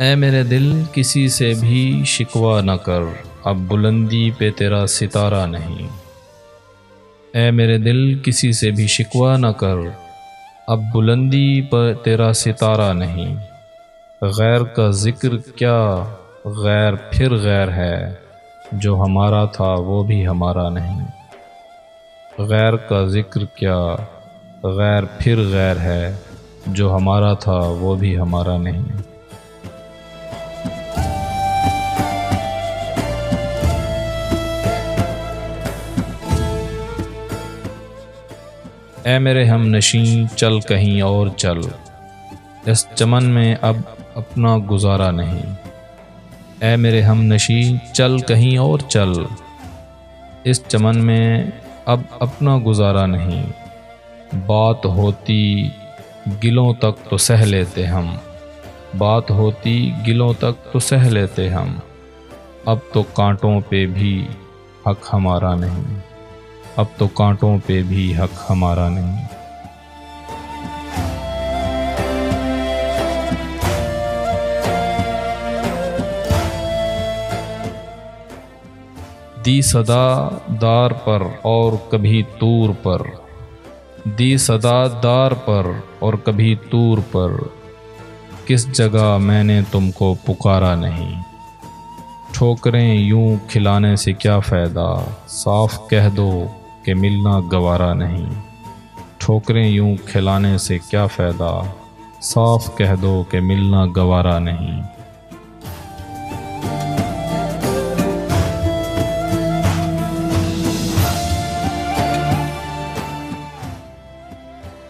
ऐ मेरे दिल किसी से भी शिकवा न कर, अब बुलंदी पे तेरा सितारा नहीं। ऐ मेरे दिल किसी से भी शिकवा न कर, अब बुलंदी पर तेरा सितारा नहीं। गैर का ज़िक्र क्या, गैर फिर गैर है, जो हमारा था वो भी हमारा नहीं। गैर का ज़िक्र क्या, गैर फिर गैर है, जो हमारा था वो भी हमारा नहीं। ऐ मेरे हम नशीं चल कहीं और चल, इस चमन में अब अपना गुजारा नहीं। ऐ मेरे हम नशीं चल कहीं और चल, इस चमन में अब अपना गुजारा नहीं। बात होती गिलों तक तो सह लेते हम, बात होती गिलों तक तो सह लेते हम, अब तो कांटों पे भी हक हमारा नहीं, अब तो कांटों पे भी हक हमारा नहीं। दी सदा दार पर और कभी तूर पर, दी सदा दार पर और कभी तूर पर, किस जगह मैंने तुमको पुकारा नहीं। ठोकरें यूं खिलाने से क्या फ़ायदा, साफ कह दो कि मिलना गवारा नहीं। ठोकरें यूं खिलाने से क्या फ़ायदा, साफ कह दो कि मिलना गवारा नहीं।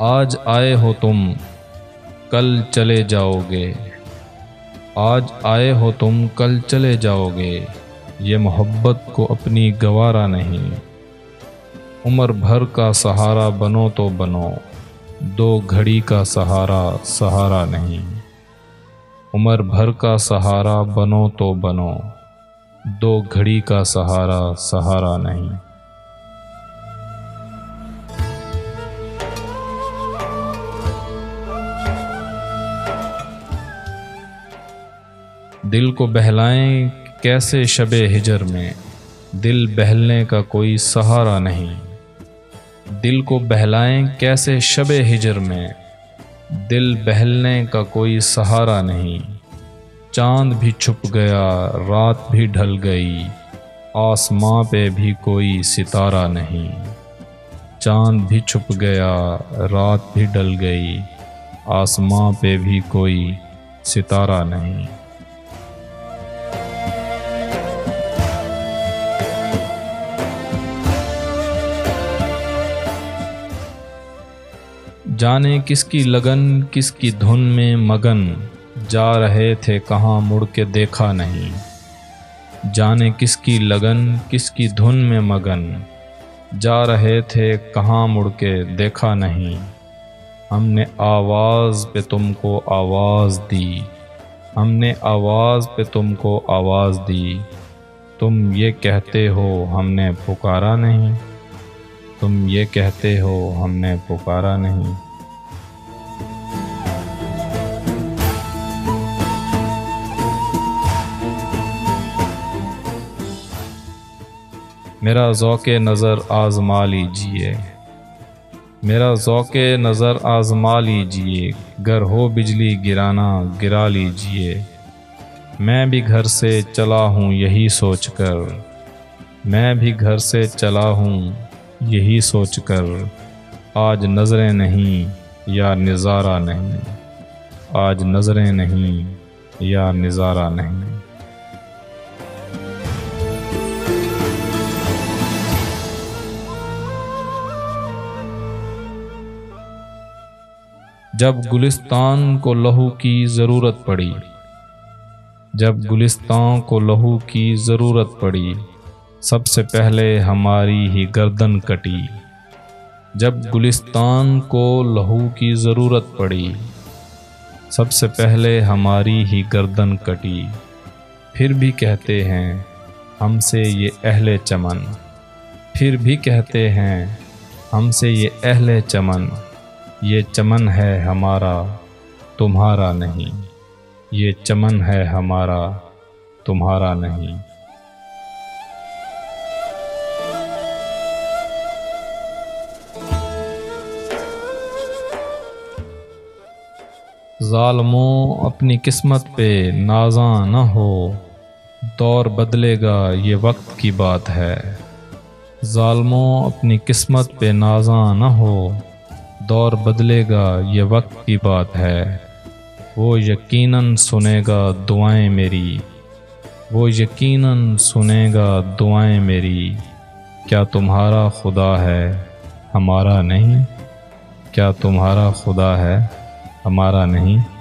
आज आए हो तुम कल चले जाओगे, आज आए हो तुम कल चले जाओगे, ये मोहब्बत को अपनी गवारा नहीं। उम्र भर का सहारा बनो तो बनो, दो घड़ी का सहारा सहारा नहीं। उम्र भर का सहारा बनो तो बनो, दो घड़ी का सहारा सहारा नहीं। दिल को बहलाएं कैसे शबे हिजर में, दिल बहलने का कोई सहारा नहीं। दिल को बहलाएं कैसे शबे हिजर में, दिल बहलने का कोई सहारा नहीं। चांद भी छुप गया, रात भी ढल गई, आसमां पे भी कोई सितारा नहीं। चांद भी छुप गया, रात भी ढल गई, आसमां पे भी कोई सितारा नहीं। जाने किसकी लगन किसकी धुन में मगन, जा रहे थे कहाँ मुड़ के देखा नहीं। जाने किसकी लगन किसकी धुन में मगन, जा रहे थे कहाँ मुड़ के देखा नहीं। हमने आवाज़ पे तुमको आवाज़ दी, हमने आवाज़ पे तुमको आवाज़ दी, तुम ये कहते हो हमने पुकारा नहीं। तुम ये कहते हो हमने पुकारा नहीं। मेरा ज़ौक़े नज़र आज़मा लीजिए, मेरा ज़ौक़े नज़र आज़मा लीजिए, गर हो बिजली गिराना गिरा लीजिए। मैं भी घर से चला हूँ यही सोचकर, मैं भी घर से चला हूँ यही सोचकर, आज नज़रें नहीं या नज़ारा नहीं, आज नज़रें नहीं या नज़ारा नहीं। जब गुलिस्तान को लहू की ज़रूरत पड़ी, जब गुलिस्तान को लहू की ज़रूरत पड़ी, सबसे पहले हमारी ही गर्दन कटी। जब गुलिस्तान को लहू की ज़रूरत पड़ी, सबसे पहले हमारी ही गर्दन कटी। फिर भी कहते हैं हमसे ये अहले चमन, फिर भी कहते हैं हमसे ये अहले चमन, ये चमन है हमारा तुम्हारा नहीं। ये चमन है हमारा तुम्हारा नहीं। ज़ालमों अपनी किस्मत पे नाज़ा न हो, दौर बदलेगा ये वक्त की बात है। ज़ालमों अपनी किस्मत पे नाज़ा न हो, दौर बदलेगा ये वक्त की बात है। वो यकीनन सुनेगा दुआएं मेरी, वो यकीनन सुनेगा दुआएं मेरी। क्या तुम्हारा खुदा है हमारा नहीं, क्या तुम्हारा खुदा है हमारा नहीं।